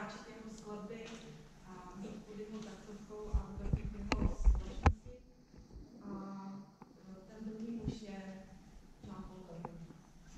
hráči tému skladby půjde mu taktovkou a hodnotí jeho společnosti. A ten druhý muž je John Paul.